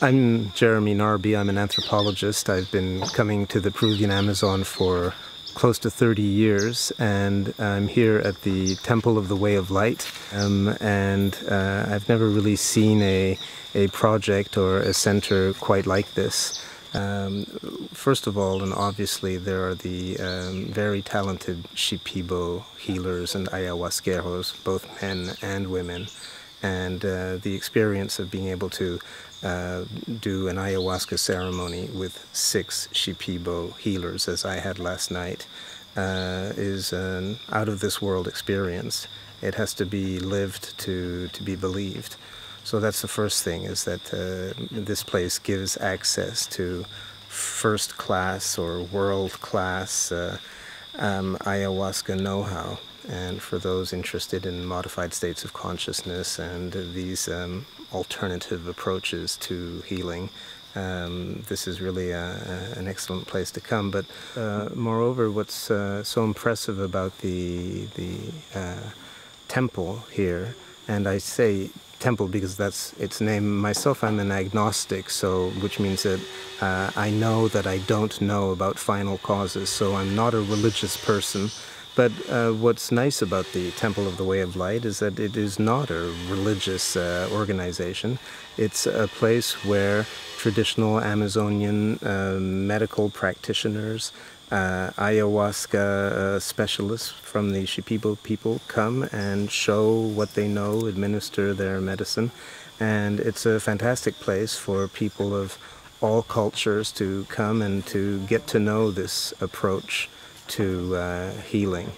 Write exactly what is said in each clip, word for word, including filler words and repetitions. I'm Jeremy Narby. I'm an anthropologist. I've been coming to the Peruvian Amazon for close to thirty years, and I'm here at the Temple of the Way of Light. Um, and uh, I've never really seen a, a project or a center quite like this. Um, first of all, and obviously, there are the um, very talented Shipibo healers and ayahuasqueros, both men and women. And uh, the experience of being able to uh, do an ayahuasca ceremony with six Shipibo healers, as I had last night, uh, is an out-of-this-world experience. It has to be lived to, to be believed. So that's the first thing, is that uh, this place gives access to first-class or world-class uh, um, ayahuasca know-how. And for those interested in modified states of consciousness and these um, alternative approaches to healing, um, this is really a, a, an excellent place to come. But uh, moreover, what's uh, so impressive about the, the uh, temple here, and I say temple because that's its name. Myself, I'm an agnostic, so which means that uh, I know that I don't know about final causes, so I'm not a religious person. But uh, what's nice about the Temple of the Way of Light is that it is not a religious uh, organization. It's a place where traditional Amazonian uh, medical practitioners, uh, ayahuasca uh, specialists from the Shipibo people come and show what they know, administer their medicine. And it's a fantastic place for people of all cultures to come and to get to know this approach to uh, healing.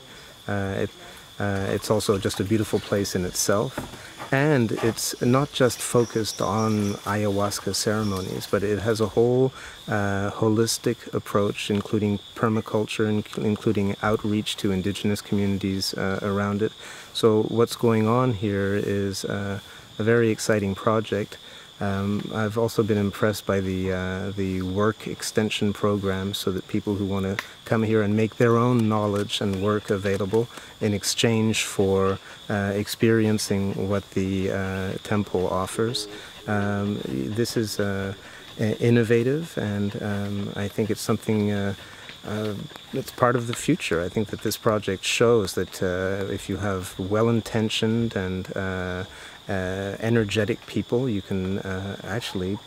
Uh, it, uh, it's also just a beautiful place in itself, and it's not just focused on ayahuasca ceremonies, but it has a whole uh, holistic approach, including permaculture, in including outreach to indigenous communities uh, around it. So what's going on here is uh, a very exciting project. Um, I've also been impressed by the, uh, the work extension program, so that people who want to come here and make their own knowledge and work available in exchange for uh, experiencing what the uh, temple offers. Um, this is uh, innovative, and um, I think it's something uh, Uh, it's part of the future. I think that this project shows that uh, if you have well-intentioned and uh, uh, energetic people, you can uh, actually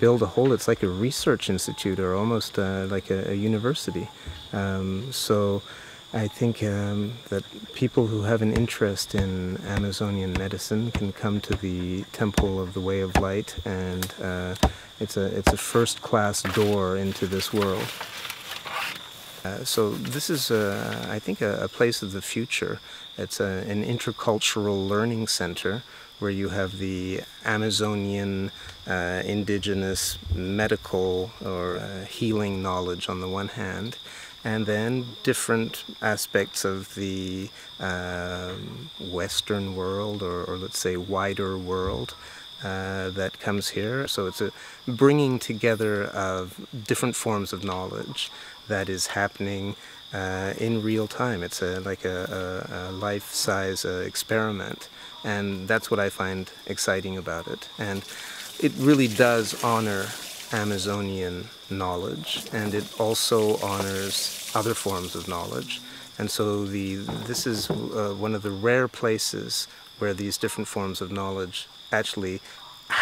build a whole, it's like a research institute or almost uh, like a, a university. Um, so I think um, that people who have an interest in Amazonian medicine can come to the Temple of the Way of Light, and uh, it's a, it's a first-class door into this world. Uh, so this is, uh, I think, a, a place of the future. It's a, an intercultural learning center where you have the Amazonian, uh, indigenous medical or uh, healing knowledge on the one hand, and then different aspects of the uh, Western world, or, or let's say wider world, Uh, that comes here. So it's a bringing together of different forms of knowledge that is happening uh, in real time. It's a, like a, a, a life-size uh, experiment, and that's what I find exciting about it. And it really does honor Amazonian knowledge, and it also honors other forms of knowledge. And so the, this is uh, one of the rare places where these different forms of knowledge actually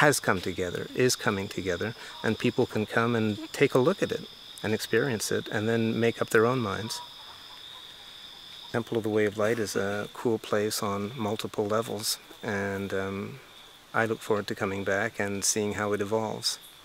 has come together, is coming together, and people can come and take a look at it and experience it and then make up their own minds. Temple of the Way of Light is a cool place on multiple levels, and um, I look forward to coming back and seeing how it evolves.